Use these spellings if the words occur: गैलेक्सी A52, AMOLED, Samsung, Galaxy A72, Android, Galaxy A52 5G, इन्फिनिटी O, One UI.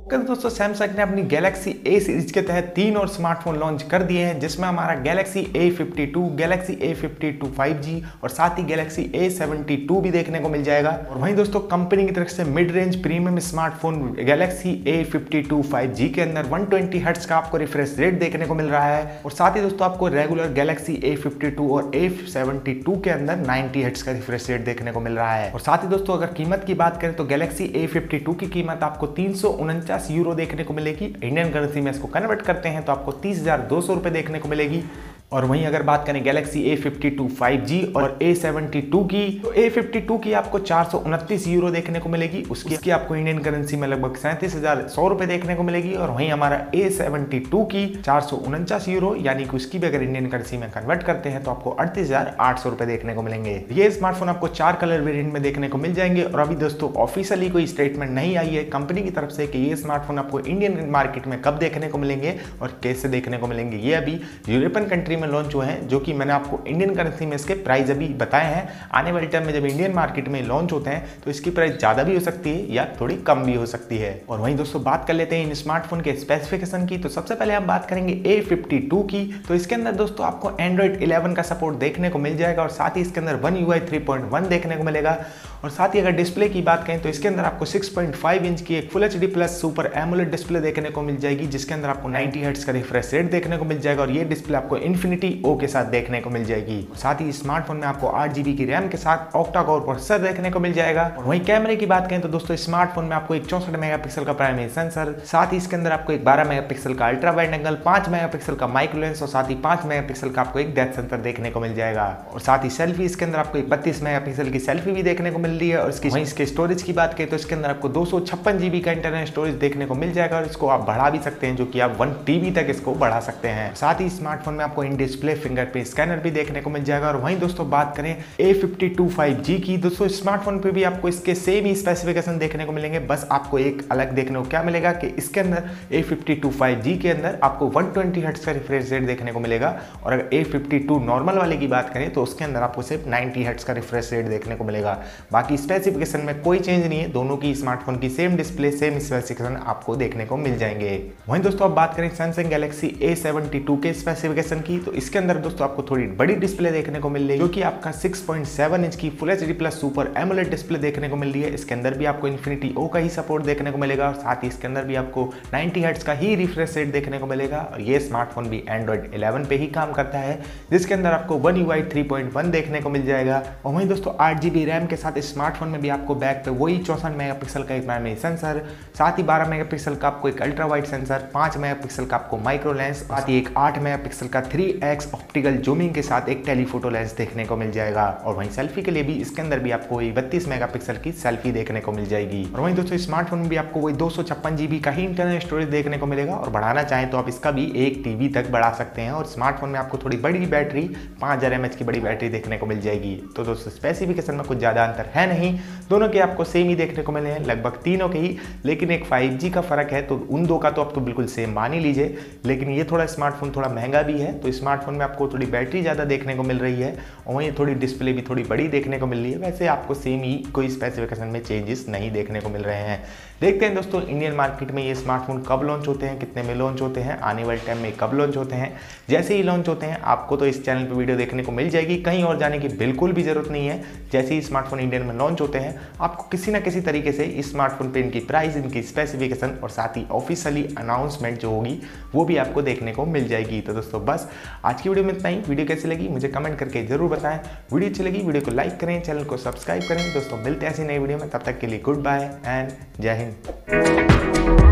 Okay दोस्तों, Samsung ने अपनी गैलेक्सी A सीरीज के तहत 3 और स्मार्टफोन लॉन्च कर दिए हैं, जिसमें हमारा गैलेक्सी A52, गैलेक्सी A52 5G और साथ ही गैलेक्सी A72 भी देखने को मिल जाएगा। और वहीं दोस्तों, कंपनी की तरफ से mid range premium smartphone गैलेक्सी A52 5G के अंदर 120 हर्ट्ज का आपको रिफ्रेश रेट देखने को मिल रहा है। और साथ ही दोस्तों, आपको रेगुलर गैलेक्सी A52 और A72 के अंदर 90 हर्ट्ज का रिफ्रेश रेट देखने को मिल रहा है। और साथ ही दोस्तों, अगर कीमत की बात करें तो गैलेक्सी A52 की कीमत आपको 349 यूरो देखने को मिलेगी। इंडियन करेंसी में इसको कन्वर्ट करते हैं तो आपको 30,200 रुपए देखने को मिलेगी। और वहीं अगर बात करें गैलेक्सी A52 5G और A72 की, तो A52 की आपको 429 यूरो देखने को मिलेगी, उसकी आपको इंडियन करेंसी में लगभग 37,100 रुपए देखने को मिलेगी। और वहीं हमारा A72 की 449 यूरो यानी कि उसकी भी अगर इंडियन करेंसी में कन्वर्ट करते हैं तो आपको 38,800 रुपए देखने को मिलेंगे। ये स्मार्टफोन आपको 4 कलर वेरिएंट में देखने को मिल जाएंगे। और अभी दोस्तों, ऑफिशियली कोई स्टेटमेंट नहीं आई है कंपनी की तरफ से कि ये स्मार्टफोन आपको इंडियन मार्केट में कब देखने को मिलेंगे और कैसे देखने को मिलेंगे। ये अभी यूरोपियन कंट्री में लॉन्च हुए हैं, जो कि मैंने आपको इंडियन करेंसी में इसके प्राइस अभी बताए हैं। आने वाले टाइम में जब इंडियन मार्केट में लॉन्च होते हैं तो इसकी प्राइस ज़्यादा भी हो सकती है या थोड़ी कम भी हो सकती है। और वहीं दोस्तों, बात कर लेते हैं इन स्मार्टफोन के स्पेसिफिकेशन की। तो सबसे पहले हम बात करेंगे A52 की। तो इसके अंदर दोस्तों आपको एंड्रॉइड 11 का सपोर्ट देखने को मिल जाएगा और साथ ही इसके अंदर One UI 3.1 देखने को मिलेगा। और साथ ही अगर डिस्प्ले की बात करें तो इसके अंदर आपको 6.5 इंच की एक full HD plus super AMOLED display देखने को मिल जाएगी, जिसके अंदर आपको 90 हर्ट्ज का रिफ्रेश रेट देखने को मिल जाएगा। और ये डिस्प्ले आपको इन्फिनिटी O के साथ देखने को मिल जाएगी। साथ ही स्मार्टफोन में आपको 8 GB की रैम के साथ ऑक्टा कोर प्रोसेसर देखने को मिल जाएगा। और वहीं कैमरे की बात करें तो दोस्तों, स्मार्टफोन में आपको एक 64 मेगापिक्सल का प्राइमरी सेंसर, साथ ही इसके अंदर आपको एक 12 मेगापिक्सल का अल्ट्रा वाइड एंगल, 5 मेगापिक्सल का माइक्रो लेंस और साथ ही 5 मेगापिक्सल का आपको एक डेप्थ सेंसर देखने को मिल जाएगा। और साथ ही सेल्फी इसके अंदर आपको 32 मेगापिक्सल की सेल्फी भी देखने को मिल रही है। और इसके स्टोरेज की बात करें तो इसके अंदर आपको 256 GB का इंटरनल स्टोरेज देखने को मिल जाएगा और इसको आप बढ़ा भी सकते हैं, जो कि आप 1 TB तक इसको बढ़ा सकते हैं। साथ ही स्मार्टफोन में आपको इन डिस्प्ले फिंगरप्रिंट स्कैनर भी देखने को मिल जाएगा। और वहीं दोस्तों, बात करें A52 5G की, दोस्तों स्मार्टफोन पे भी आपको इसके सेम ही स्पेसिफिकेशन देखने को मिलेंगे। बस आपको एक अलग देखने को क्या मिलेगा कि इसके अंदर A52 5G के अंदर आपको 120 हर्ट्ज का रिफ्रेश रेट देखने को मिलेगा। और अगर A52 नॉर्मल वाले की बात करें तो उसके अंदर आपको सिर्फ 90 हर्ट्ज का रिफ्रेश रेट देखने को मिलेगा। बाकी स्पेसिफिकेशन में कोई चेंज नहीं है, दोनों की स्मार्टफोन की सेम डिस्प्ले सेम स्पेसिफिकेशन आपको देखने को मिल जाएंगे। वहीं दोस्तों, अब बात करें सैमसंग गैलेक्सी A72 के स्पेसिफिकेशन की, तो इसके अंदर दोस्तों आपको थोड़ी बड़ी डिस्प्ले देखने को मिल रही है, जो कि आपका 6.7 इंच की full HD plus super AMOLED display देखने को मिल रही है। इसके अंदर भी आपको इन्फिनिटी O का ही सपोर्ट देखने को मिलेगा और साथ ही इसके अंदर भी आपको 90 हर्ट्ज का ही रिफ्रेश रेट देखने को मिलेगा। और ये स्मार्टफोन भी एंड्रॉइड 11 पे ही काम करता है, जिसके अंदर आपको One UI 3.1 देखने को मिल जाएगा। और वहीं दोस्तों, 8 GB रैम के साथ स्मार्टफोन में भी आपको बैक पे वही 64 मेगापिक्सल का एक प्राइमरी सेंसर, साथ ही 12 मेगापिक्सल का आपको एक अल्ट्रा वाइड सेंसर, 5 मेगापिक्सल का आपको माइक्रो लेंस, साथ ही एक 8 मेगापिक्सल का 3x ऑप्टिकल जूमिंग के साथ एक टेलीफोटो लेंस देखने को मिल जाएगा। और वहीं सेल्फी के लिए भी इसके अंदर भी आपको 32 मेगापिक्सल की सेल्फी देखने को मिल जाएगी। और वहीं दोस्तों, स्मार्टफोन में भी आपको वही 256 GB का ही इंटरनल स्टोरेज देखने को मिलेगा और बढ़ाना चाहें तो आप इसका भी 1 TB तक बढ़ा सकते हैं। और स्मार्टफोन में आपको थोड़ी बड़ी बैटरी 5000 mAh की बड़ी बैटरी देखने को मिल जाएगी। तो दोस्तों, स्पेसिफिकेशन में कुछ ज़्यादा अंतर है नहीं, दोनों के आपको सेम ही देखने को मिले हैं, लगभग तीनों के ही, लेकिन एक 5G का फ़र्क है। तो उन दो का तो आप तो बिल्कुल सेम मान ही लीजिए, लेकिन ये थोड़ा स्मार्टफोन थोड़ा महंगा भी है, तो स्मार्टफोन में आपको थोड़ी बैटरी ज़्यादा देखने को मिल रही है और वहीं थोड़ी डिस्प्ले भी थोड़ी बड़ी देखने को मिल रही है। वैसे आपको सेम ही, कोई स्पेसिफिकेशन में चेंजेस नहीं देखने को मिल रहे हैं। देखते हैं दोस्तों, इंडियन मार्केट में ये स्मार्टफोन कब लॉन्च होते हैं, कितने में लॉन्च होते हैं, आने वाले टाइम में कब लॉन्च होते हैं। जैसे ही लॉन्च होते हैं आपको तो इस चैनल पर वीडियो देखने को मिल जाएगी, कहीं और जाने की बिल्कुल भी ज़रूरत नहीं है। जैसे ही स्मार्टफोन इंडियन में लॉन्च होते हैं आपको किसी ना किसी तरीके से इस स्मार्टफोन पर इनकी प्राइस, इनकी स्पेसिफिकेशन और साथ ही ऑफिशियली अनाउंसमेंट जो होगी वो भी आपको देखने को मिल जाएगी। तो दोस्तों, बस आज की वीडियो में इतना ही। वीडियो कैसी लगी मुझे कमेंट करके जरूर बताएं। वीडियो अच्छी लगी वीडियो को लाइक करें, चैनल को सब्सक्राइब करें। दोस्तों, मिलते हैं ऐसी नई वीडियो में, तब तक के लिए गुड बाय एंड जय हिंद।